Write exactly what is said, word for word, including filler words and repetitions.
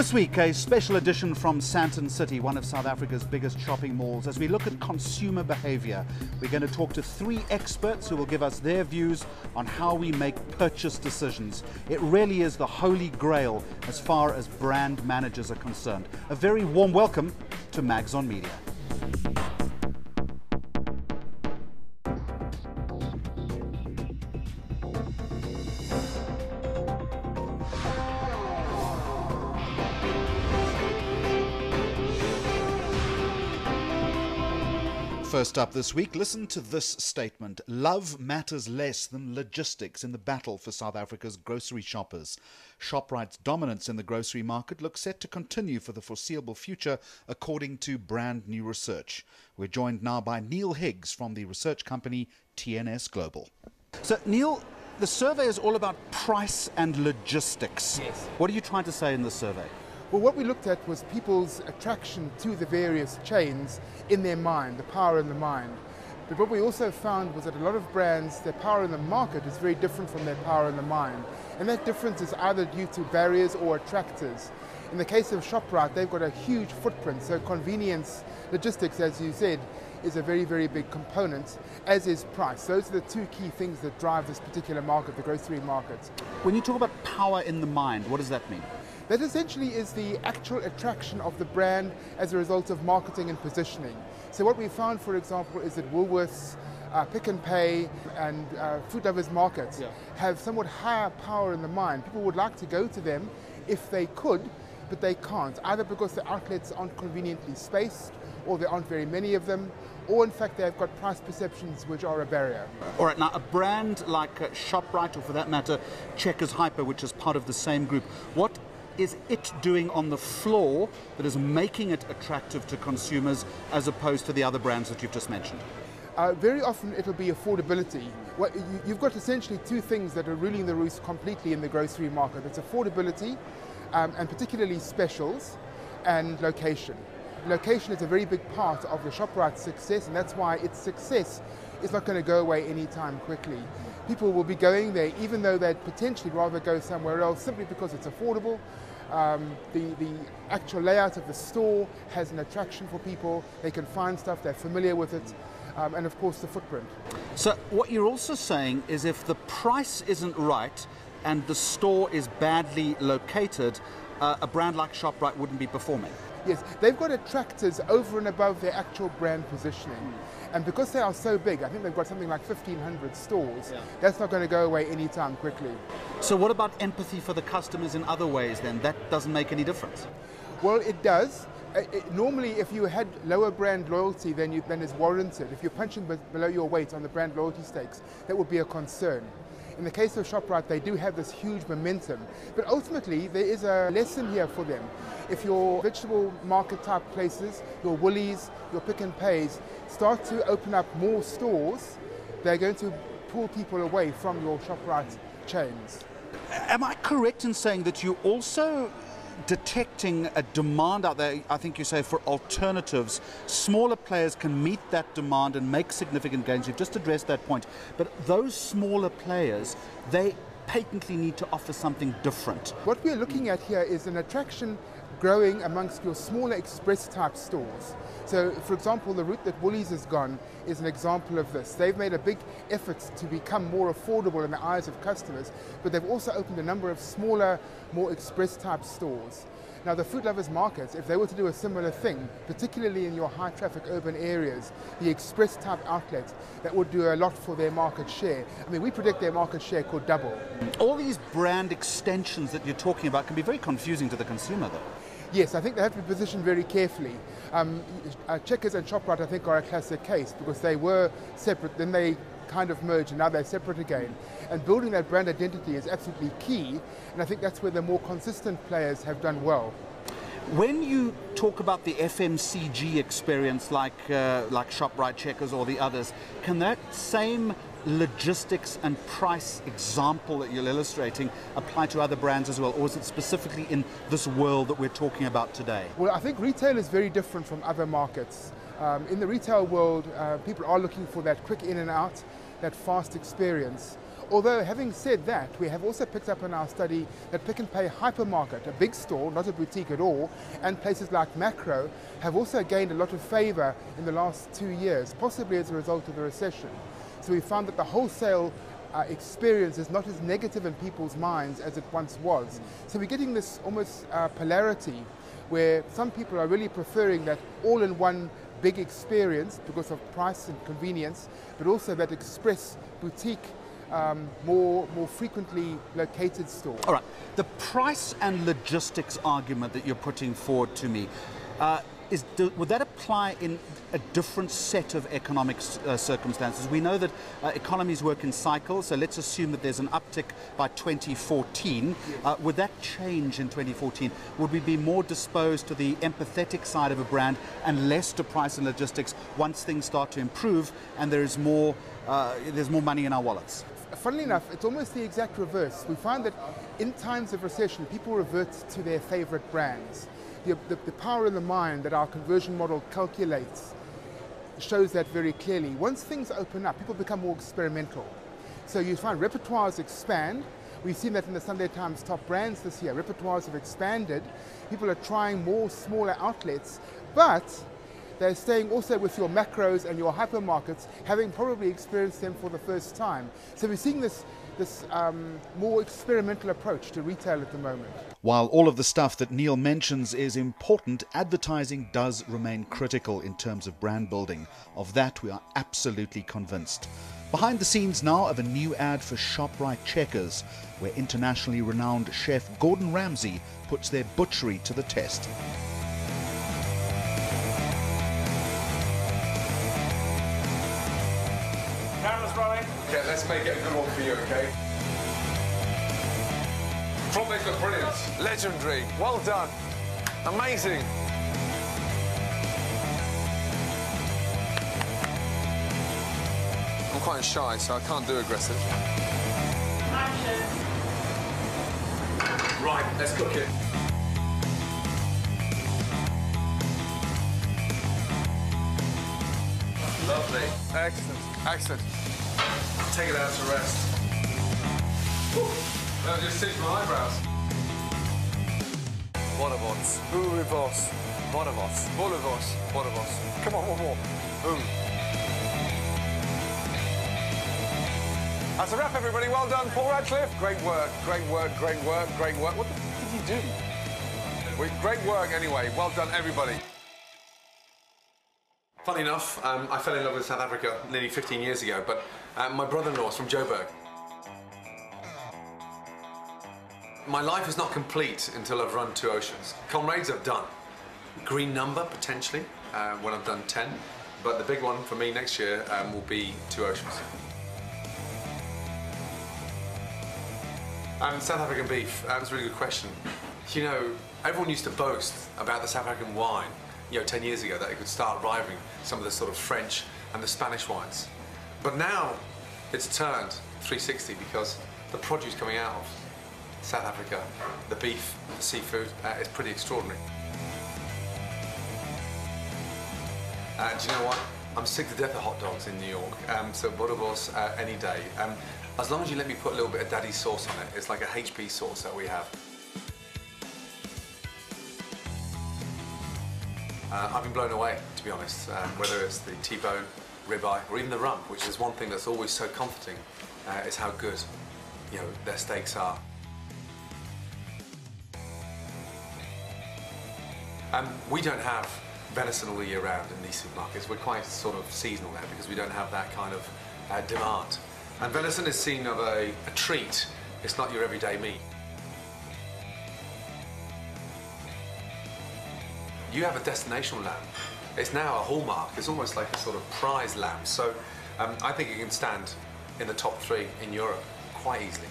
This week, a special edition from Sandton City, one of South Africa's biggest shopping malls. As we look at consumer behavior, we're going to talk to three experts who will give us their views on how we make purchase decisions. It really is the holy grail as far as brand managers are concerned. A very warm welcome to Maggs on Media. First up this week, listen to this statement. Love matters less than logistics in the battle for South Africa's grocery shoppers. ShopRite's dominance in the grocery market looks set to continue for the foreseeable future, according to brand new research. We're joined now by Neil Higgs from the research company T N S Global. So, Neil, the survey is all about price and logistics. Yes. What are you trying to say in this survey? Well, what we looked at was people's attraction to the various chains in their mind, the power in the mind. But what we also found was that a lot of brands, their power in the market is very different from their power in the mind. And that difference is either due to barriers or attractors. In the case of ShopRite, they've got a huge footprint, so convenience, logistics, as you said, is a very, very big component, as is price. Those are the two key things that drive this particular market, the grocery market. When you talk about power in the mind, what does that mean? That essentially is the actual attraction of the brand as a result of marketing and positioning. So what we found, for example, is that Woolworths, uh, Pick and Pay, and uh, Food Lovers Market yeah. have somewhat higher power in the mind. People would like to go to them if they could, but they can't, either because the outlets aren't conveniently spaced, or there aren't very many of them, or in fact they've got price perceptions which are a barrier. All right, now a brand like uh, ShopRite, or for that matter, Checkers Hyper, which is part of the same group, what is it doing on the floor that is making it attractive to consumers as opposed to the other brands that you've just mentioned? Uh, very often it'll be affordability. Well, you've got essentially two things that are ruling the roost completely in the grocery market. It's affordability um, and particularly specials, and location. Location is a very big part of the ShopRite's success, and that's why its success is not going to go away anytime quickly. People will be going there even though they'd potentially rather go somewhere else simply because it's affordable. Um, the, the actual layout of the store has an attraction for people. They can find stuff, they're familiar with it, um, and of course the footprint. So what you're also saying is if the price isn't right and the store is badly located, uh, a brand like ShopRite wouldn't be performing. Yes, they've got attractors over and above their actual brand positioning. Mm. And because they are so big, I think they've got something like fifteen hundred stores, yeah. that's not going to go away anytime quickly. So what about empathy for the customers in other ways then? That doesn't make any difference? Well, it does. It, it, normally, if you had lower brand loyalty than, you, than is warranted, if you're punching be below your weight on the brand loyalty stakes, that would be a concern. In the case of ShopRite, they do have this huge momentum, but ultimately there is a lesson here for them. If your vegetable market type places, your Woolies, your Pick and Pays, start to open up more stores, they're going to pull people away from your ShopRite chains. Am I correct in saying that you also detecting a demand out there, I think you say, for alternatives? Smaller players can meet that demand and make significant gains. You've just addressed that point. But those smaller players, they patently need to offer something different. What we're looking at here is an attraction growing amongst your smaller express type stores. So, for example, the route that Woolies has gone is an example of this. They've made a big effort to become more affordable in the eyes of customers, but they've also opened a number of smaller, more express type stores. Now, the Food Lovers Markets, if they were to do a similar thing, particularly in your high traffic urban areas, the express type outlets, that would do a lot for their market share. I mean, we predict their market share could double. All these brand extensions that you're talking about can be very confusing to the consumer, though. Yes, I think they have to be positioned very carefully. Um, uh, Checkers and ShopRite, I think, are a classic case because they were separate, then they kind of merged, and now they're separate again. And building that brand identity is absolutely key, and I think that's where the more consistent players have done well. When you talk about the F M C G experience, like, uh, like ShopRite, Checkers, or the others, can that same logistics and price example that you're illustrating apply to other brands as well, or is it specifically in this world that we're talking about today? Well, I think retail is very different from other markets. Um, in the retail world, uh, people are looking for that quick in and out, that fast experience. Although, having said that, we have also picked up in our study that Pick and Pay Hypermarket, a big store, not a boutique at all, and places like Macro have also gained a lot of favour in the last two years, possibly as a result of the recession. So we found that the wholesale uh, experience is not as negative in people's minds as it once was. So we're getting this almost uh, polarity where some people are really preferring that all-in-one big experience because of price and convenience, but also that express boutique, um, more, more frequently located store. All right, the price and logistics argument that you're putting forward to me, uh, Is, do, would that apply in a different set of economic uh, circumstances? We know that uh, economies work in cycles, so let's assume that there's an uptick by twenty fourteen. Yes. Uh, would that change in twenty fourteen? Would we be more disposed to the empathetic side of a brand and less to price and logistics once things start to improve and there is more, uh, there's more money in our wallets? Funnily enough, it's almost the exact reverse. We find that in times of recession, people revert to their favorite brands. The, the, the power in the mind that our conversion model calculates shows that very clearly. Once things open up, people become more experimental. So you find repertoires expand. We've seen that in the Sunday Times top brands this year. Repertoires have expanded. People are trying more smaller outlets, but they're staying also with your Macros and your hypermarkets, having probably experienced them for the first time. So we're seeing this this um, more experimental approach to retail at the moment. While all of the stuff that Neil mentions is important, advertising does remain critical in terms of brand building. Of that, we are absolutely convinced. Behind the scenes now of a new ad for ShopRite Checkers, where internationally renowned chef Gordon Ramsay puts their butchery to the test. Cameras rolling. Yeah, let's make it a good one for you, okay? Frontmates look brilliant. Legendary. Well done. Amazing. I'm quite shy, so I can't do aggressive. Action. Right, let's cook it. Lovely. Excellent. Excellent. Take it out to rest. Woo. No, just sit my eyebrows. Boerewors. Boerewors. Boerewors. Boerewors. Boerewors. Come on, one more. Boom. That's a wrap, everybody. Well done, Paul Radcliffe. Great work. Great work. Great work. Great work. What the f did you do? Well, great work, anyway. Well done, everybody. Funny enough, um, I fell in love with South Africa nearly fifteen years ago, but uh, my brother-in-law is from Joburg. My life is not complete until I've run two oceans. Comrades I've done. Green Number, potentially, uh, when I've done ten. But the big one for me next year um, will be two oceans. Um, South African beef, uh, that's a really good question. You know, everyone used to boast about the South African wine. You know, ten years ago, that it could start rivaling some of the sort of French and the Spanish wines. But now it's turned three sixty because the produce coming out of South Africa, the beef, the seafood, uh, is pretty extraordinary. Uh, do you know what? I'm sick to death of hot dogs in New York, um, so boerewors uh, any day. Um, as long as you let me put a little bit of daddy sauce on it, it's like a H P sauce that we have. Uh, I've been blown away, to be honest, um, whether it's the T-bone, ribeye, or even the rump, which is one thing that's always so comforting, uh, is how good, you know, their steaks are. Um, we don't have venison all the year round in these supermarkets. We're quite sort of seasonal now because we don't have that kind of uh, demand. And venison is seen of a, a treat. It's not your everyday meat. You have a destination lamb. It's now a hallmark. It's almost like a sort of prize lamb. So um, I think it can stand in the top three in Europe quite easily.